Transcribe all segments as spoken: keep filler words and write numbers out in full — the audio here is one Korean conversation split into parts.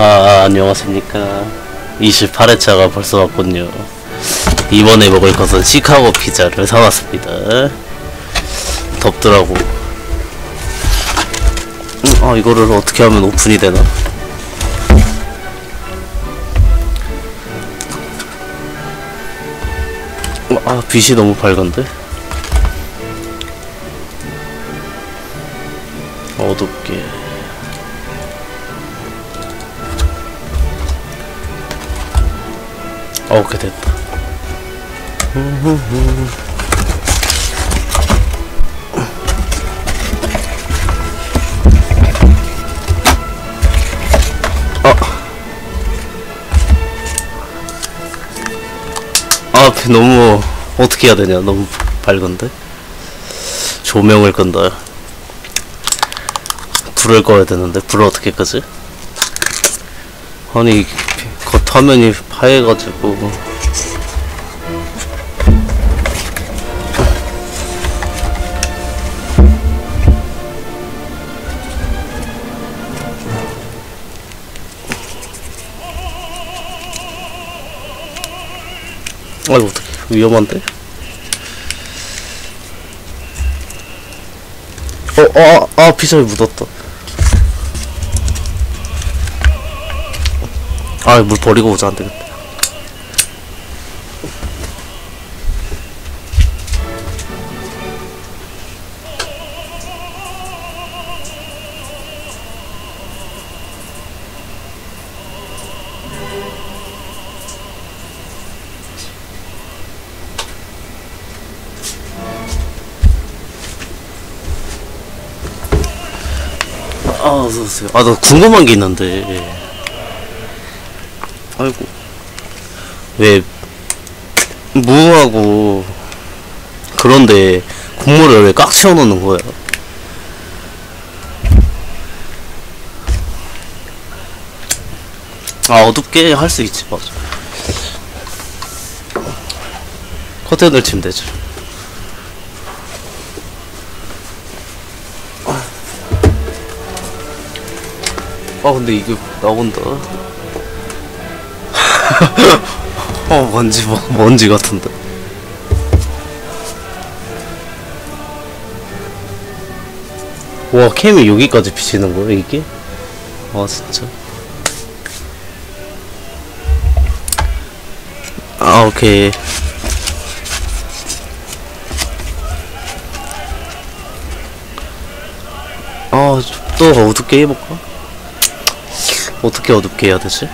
아, 안녕하십니까. 이십팔 회차가 벌써 왔군요. 이번에 먹을 것은 시카고 피자를 사왔습니다. 덥더라고. 음, 아, 이거를 어떻게 하면 오픈이 되나? 아, 빛이 너무 밝은데? 어둡게. 아, 오케이, 됐다. 아, 아, 너무 어떻게 해야 되냐? 너무 밝은데? 조명을 끈다. 불을 꺼야 되는데 불을 어떻게 끄지? 아니, 겉 화면이 파해가지고. 아이고, 어떡해. 위험한데? 어, 아, 아, 피자에 묻었다. 아, 물 버리고 오자. 안 되겠다. 아, 어서오세요. 아, 나 궁금한 게 있는데. 예. 아이고. 왜, 무하고, 그런데, 국물을 왜 꽉 채워놓는 거야? 아, 어둡게 할 수 있지, 맞아. 커튼을 치면 되지. 아, 근데 이게 나온다. 어, 먼지, 뭐, 먼지 같은데. 와, 캠이 여기까지 비치는 거야, 이게? 아, 진짜. 아, 오케이. 아, 또 어둡게 해볼까? 어떻게 어둡게 해야 되지?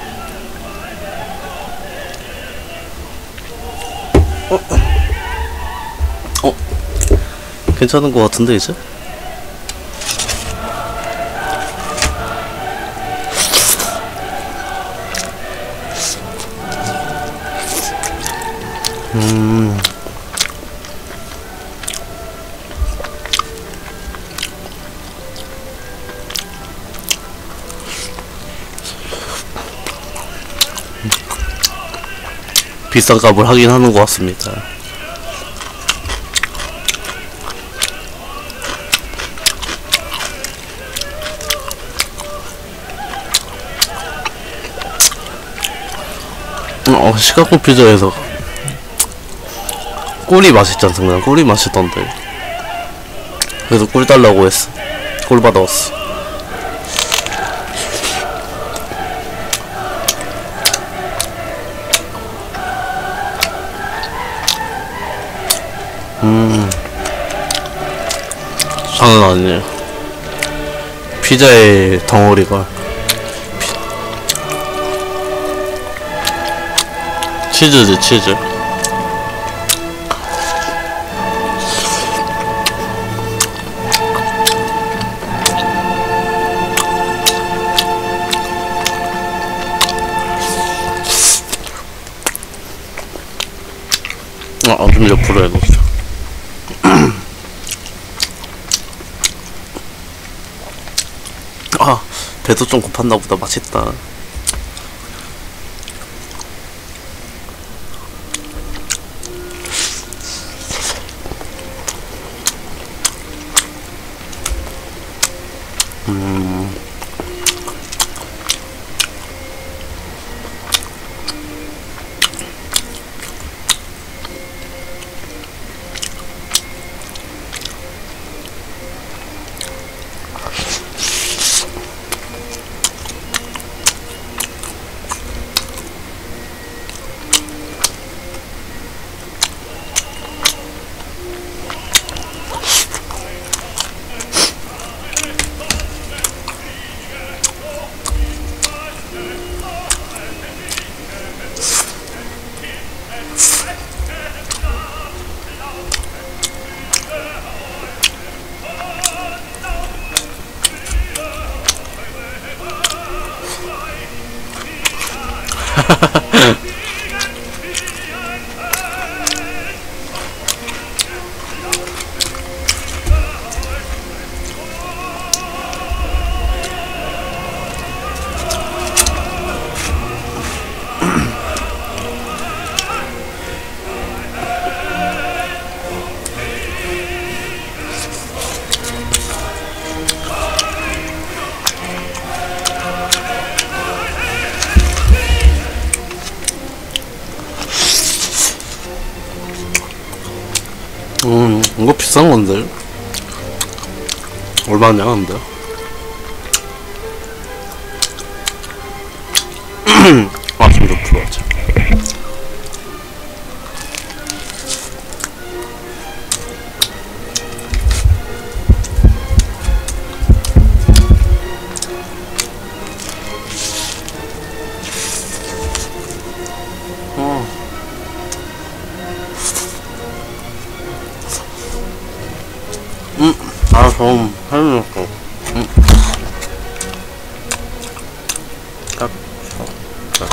어? 어? 괜찮은 것 같은데, 이제? 음. 비싼 값을 하긴 하는 것 같습니다. 어, 시카고 피자에서 꿀이 맛있잖아. 그냥 꿀이 맛있던데. 그래서 꿀 달라고 했어. 꿀 받아왔어. 음, 장난 아니에요. 피자의 덩어리가 피... 치즈지, 치즈. 아, 좀 옆으로 해도. 아, 배도 좀 고팠나보다. 맛있다. 음. 음, 이거 비싼 건데 얼마냐 근데. 아, 좀 더 풀어야지. 아, 좀 해주셨어. 응. 딱, 어, 딱.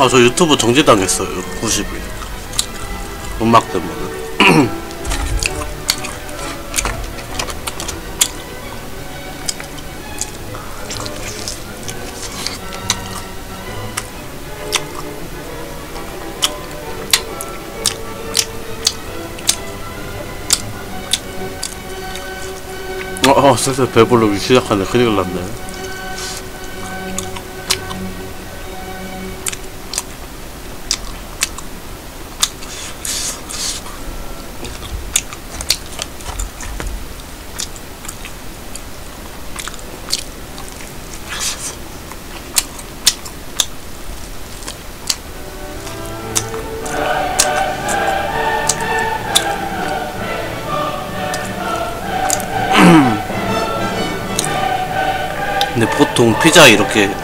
아, 저 유튜브 정지당했어요. 구십 일. 음악 때문에. 어, 어, 슬슬 배불러기 시작하네. 큰일 났네. 근데 보통 피자 이렇게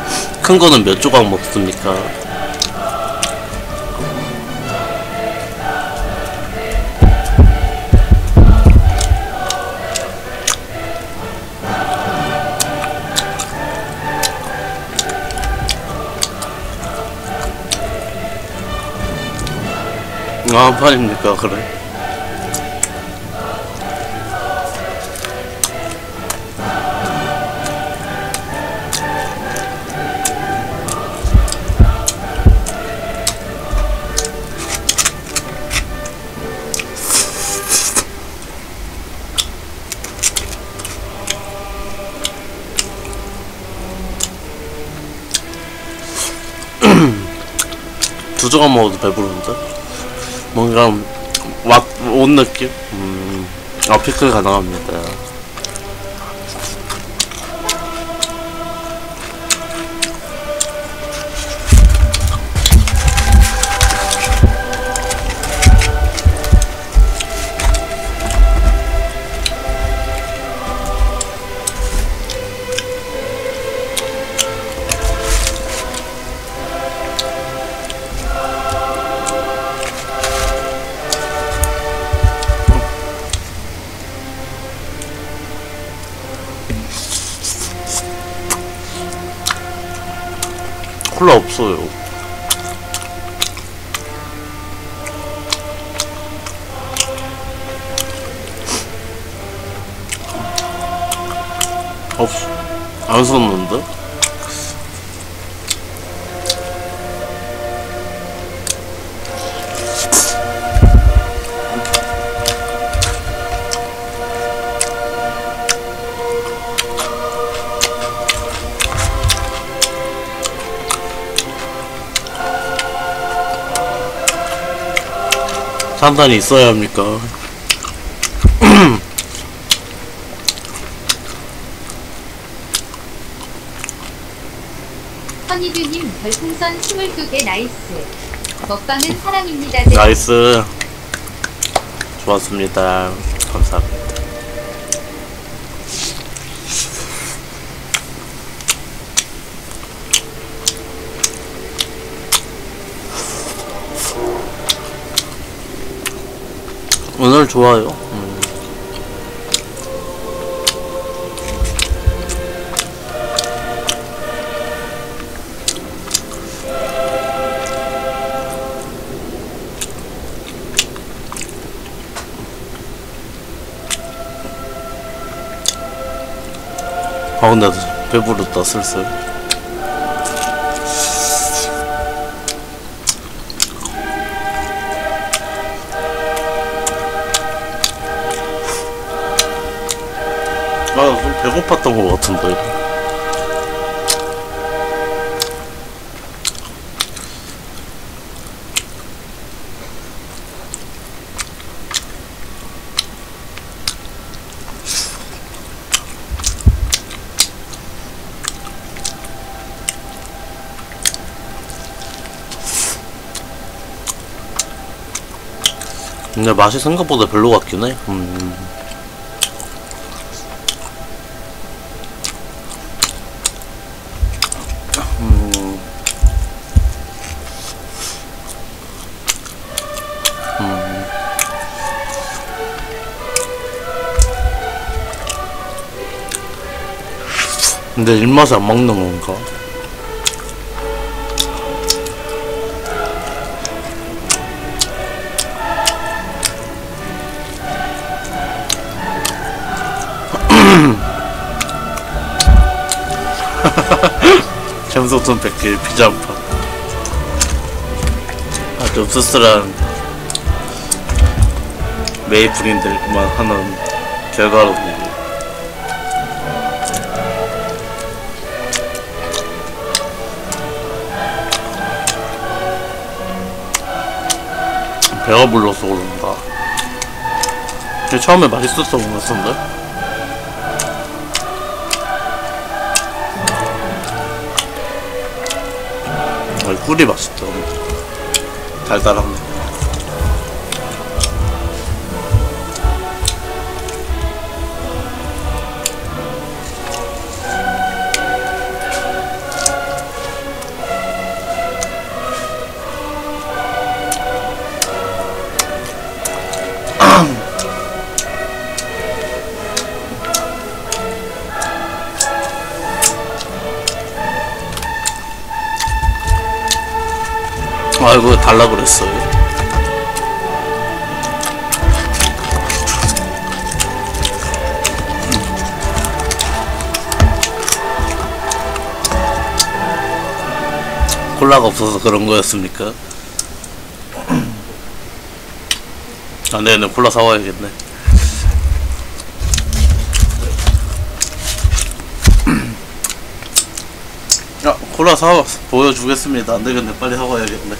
큰 거는 몇 조각 먹습니까? 아, 한 판입니까? 그래. 두 조각 먹어도 배부른데? 뭔가 맛, 온 느낌? 음, 아, 피클 가능합니다. 콜라 없어요. 없어. 안 썼는데? 판단이 있어야 합니까? 허니드님 별풍선 스물두 개 나이스. 먹방은 사랑입니다. 나이스. 좋았습니다. 감사합니다. 오늘 좋아요. 음. 아 근데 배부르다 슬슬. 아, 좀 배고팠던 것 같은데. 근데 맛이 생각보다 별로 같긴 해. 음. 근데 입맛에 안 맞는 건가? 캠소톤 백 개 피자 한 판. 아주 씁쓸한 메이플인들만 하는 결과로. 배가 불러서 그런가. 처음에 맛있었어 보였었는데 꿀이 맛있죠. 달달한 거. 아이고 달라 그랬어요. 콜라가 없어서 그런 거였습니까? 아, 내일은 콜라 사와야겠네. 아, 콜라 사 보여주겠습니다. 안 되겠네. 빨리 사와야겠네.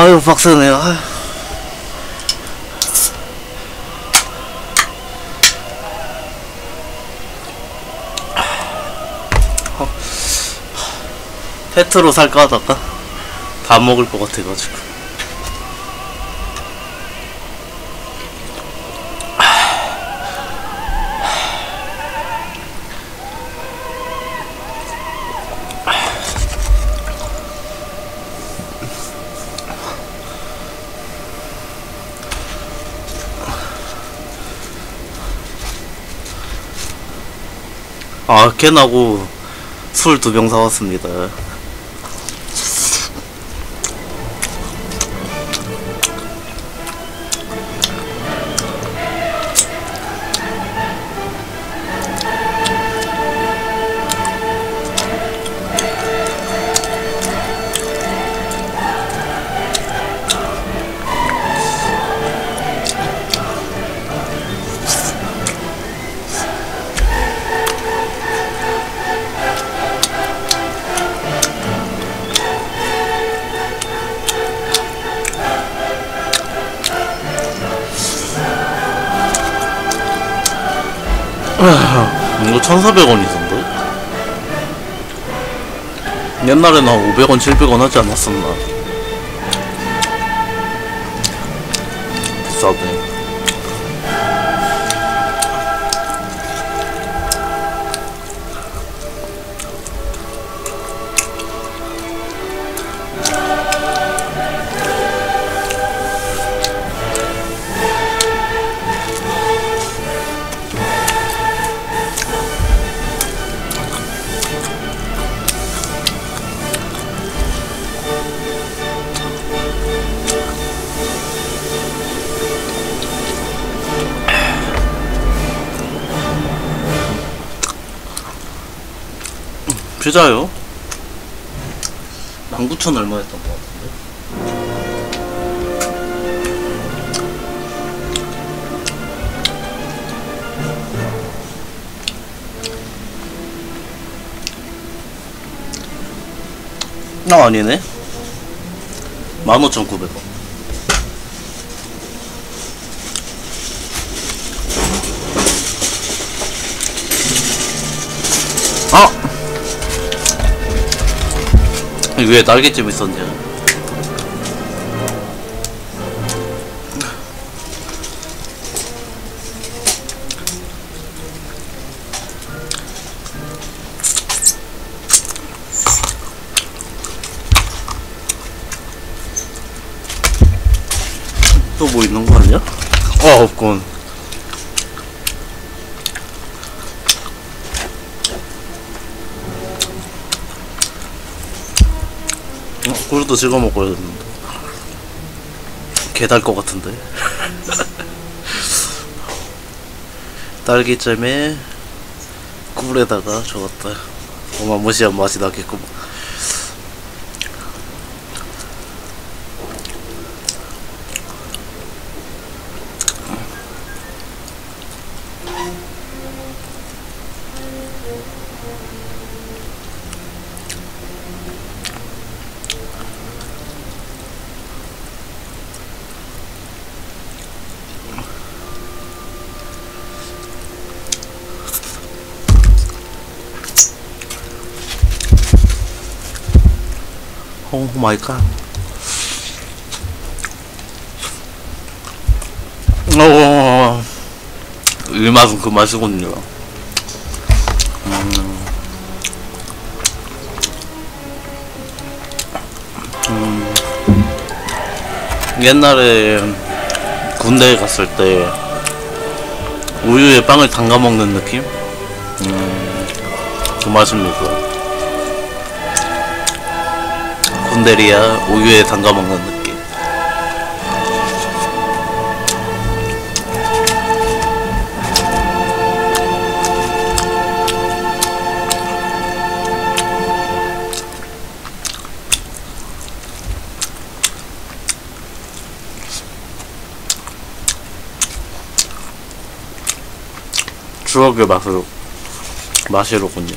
아유 박스네요. 아유. 세트로 살까 하다가 다 먹을 것 같아가지고. 아, 캔하고 술 두 병 사왔습니다. 이거 천사백 원이던데? 옛날에 나 오백 원, 칠백 원 하지 않았었나? 비싸네. 피자요? 만 구천 얼마였던 것 같은데? 아, 아니네. 만 오천구백 원. 위에 날개찜 있었냐. 또 뭐 있는 거 아니야? 어, 없군. 꿀도 찍어 먹어야 되는데 개 달 것 같은데. 딸기잼에 꿀에다가 저었다. 어마무시한 맛이 나겠구만. Oh my god. 어, 이 맛은 그 맛이군요. 음. 음. 옛날에 군대에 갔을 때 우유에 빵을 담가 먹는 느낌? 음. 그 맛입니다. 군대리야 우유에 담가 먹는 느낌. 추억의 맛으로 맛이로군요.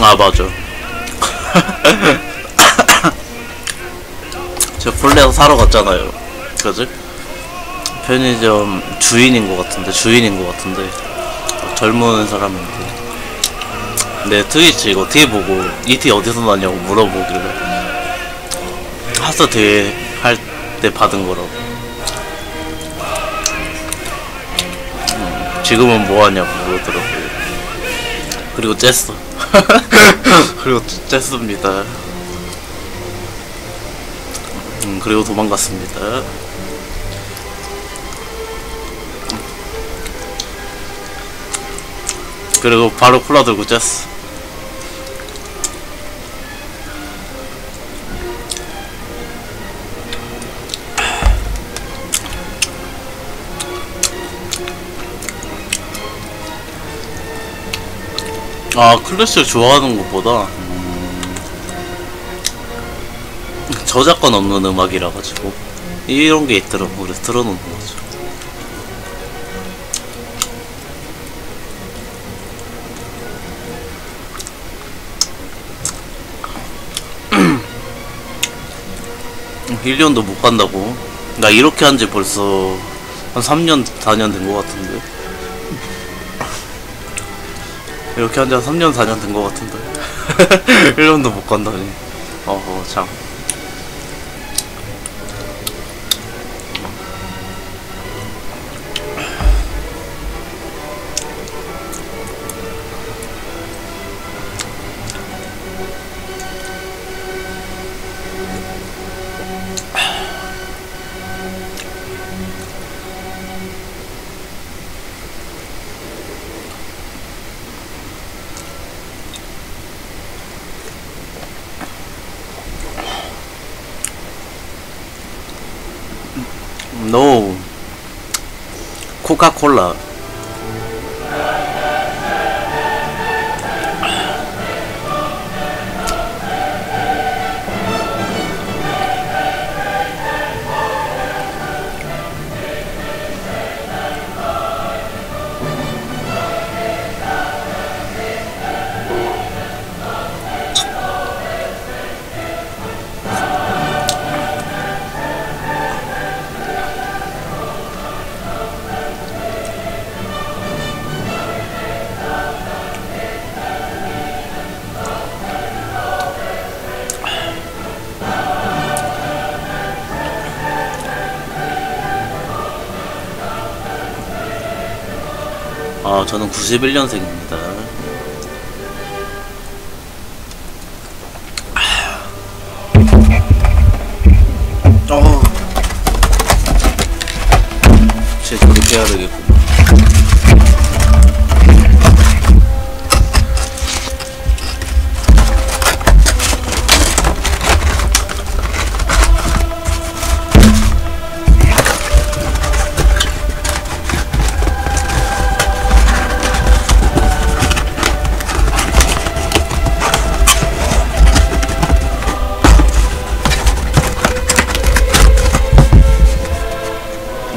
아 맞아. 저 본래서 사러 갔잖아요. 그지? 편의점 주인인 것 같은데 주인인 것 같은데 젊은 사람인데 내 트위치 이거 뒤에 보고 이 티 어디서 나냐고 물어보길래 하스 대회 할 때 받은 거라고. 음, 지금은 뭐하냐고 물어보더라고요. 그리고 쨌어. 그리고 쨌습니다. 음, 그리고 도망갔습니다. 그리고 바로 콜라 들고 쨌어. 아, 클래식 좋아하는 것보다 음, 저작권 없는 음악이라 가지고 이런 게 있더라고. 그래서 틀어놓는 거죠. 일 년도 못 간다고. 나 이렇게 한 지 벌써 한 삼 년, 사 년 된 것 같은데. 이렇게 한 지 한 삼 년, 사 년 된 것 같은데. 일 년도 못 간다니. 어허, 참. No. 코카콜라. 아, 저는 구십일 년생입니다. 어, 제 조립해야 되겠구만.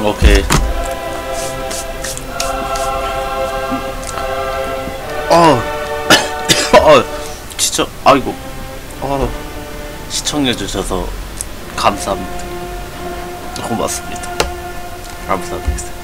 오케이. 어, 어, 시청, 아이고, 어, 시청해주셔서 감사합니다. 고맙습니다. 감사합니다.